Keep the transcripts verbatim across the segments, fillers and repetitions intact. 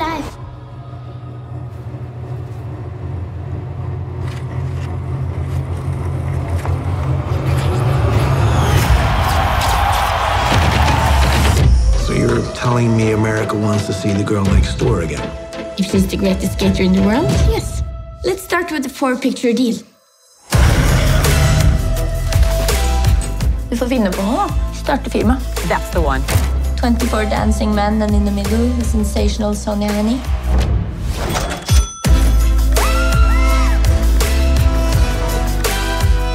life. So you're telling me America wants to see the girl next door again? If she's the greatest skater in the world, yes. Let's start with the four-picture deal. Du får finne på noe, da. Starte firma. That's the one. twenty-four dancing men, and in the middle, the sensational Sonja Henie.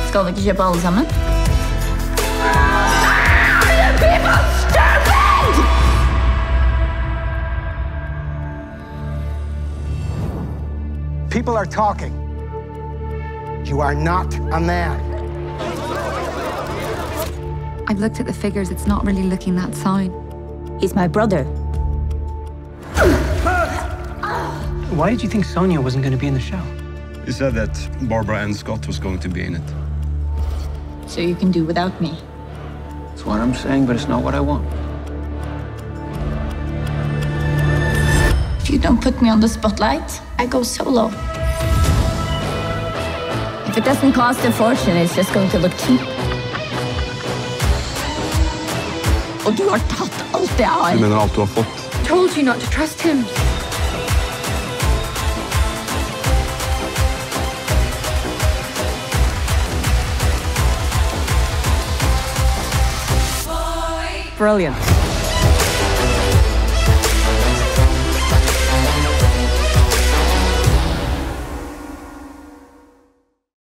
Skal du ikke kjøpe alle sammen? Are you people stupid?! People are talking. You are not a man. I've looked at the figures, it's not really looking that fine. He's my brother. Why did you think Sonja wasn't going to be in the show? He said that Barbara and Scott was going to be in it. So you can do without me? That's what I'm saying, but it's not what I want. If you don't put me on the spotlight, I go solo. If it doesn't cost a fortune, it's just going to look cheap. Og du har tatt alt jeg har. Du mener alt du har fått? I told you not to trust him. Brilliant.